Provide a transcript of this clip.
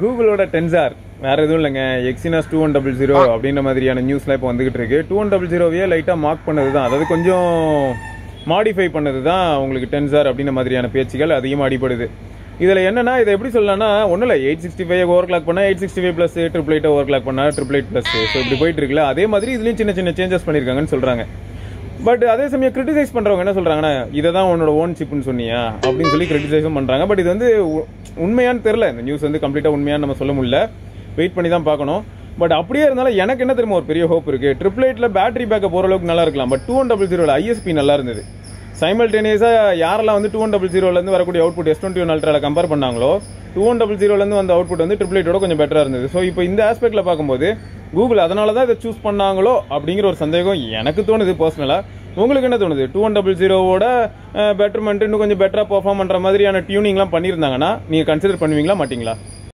Google Tensor. Exynos 2100 அப்படின மாதிரியான நியூஸ்ல இப்ப வந்துக்கிட்டு இருக்கு. 2100 லைட்டா மார்க் பண்ணதுதான். அதாவது கொஞ்சம் மாடிஃபை பண்ணதுதான் உங்களுக்கு டென்சார் அப்படின மாதிரியான பேச்சுகள் அதிகம் அடிபடுது. இதல என்னன்னா இத எப்படி சொல்லலாம்னா ஒண்ணுல 865 ஓவர்க்ளாக் பண்ணா 865 + 888 ஓவர்க்ளாக் பண்ணா 888 +. சோ இப்படி போயிட்டு இருக்குல. அதே மாதிரி இதுலயும் சின்ன சின்ன சேஞ்சஸ் பண்ணிருக்காங்கன்னு சொல்றாங்க. பட் அதே சமயம் கிரிட்டிசைஸ் பண்றவங்க என்ன சொல்றாங்கன்னா இததான் உன்னோட ஓன் சிப்னு சொன்னியா அப்படினு சொல்லி கிரிட்டிசைஸும் பண்றாங்க. பட் இது வந்து உண்மையான்னு தெரியல. இந்த நியூஸ் வந்து கம்ப்ளீட்டா உண்மையான்னு நம்ம சொல்ல முடியல. வெயிட் பண்ணி தான் பார்க்கணும். பட் அப்படியே இருந்தாலும் எனக்கு என்ன தெரியுமா ஒரு பெரிய ஹோப் இருக்கு. 888ல பேட்டரி பேக்கப் ஓரளவுக்கு நல்லா இருக்கலாம். பட் 2100ல ISP நல்லா இருந்தது. சைமல்டேனியஸாக யாரெல்லாம் வந்து 2100லேருந்து வரக்கூடிய அவுட்புட் S21 அல்ட்ராவில் கம்பேர் பண்ணாங்களோ 2100லேருந்து வந்த அவுட்புட் வந்து 888ஓட கொஞ்சம் பெட்டராக இருந்தது. ஸோ இப்போ இந்த ஆஸ்பெக்டில் பார்க்கும்போது கூகுள் அதனால தான் இதை சூஸ் பண்ணாங்களோ அப்படிங்கிற ஒரு சந்தேகம் எனக்கு தோணுது பர்சனலாக. உங்களுக்கு என்ன தோணுது? 2100ஓட பெட்டர்மெண்ட் இன்னும் கொஞ்சம் பெட்டராக பெர்ஃபார்ம் பண்ணுற மாதிரியான டியூனிங்லாம் பண்ணியிருந்தாங்கன்னா நீங்கள் கன்சிடர் பண்ணுவீங்களா மாட்டிங்களா?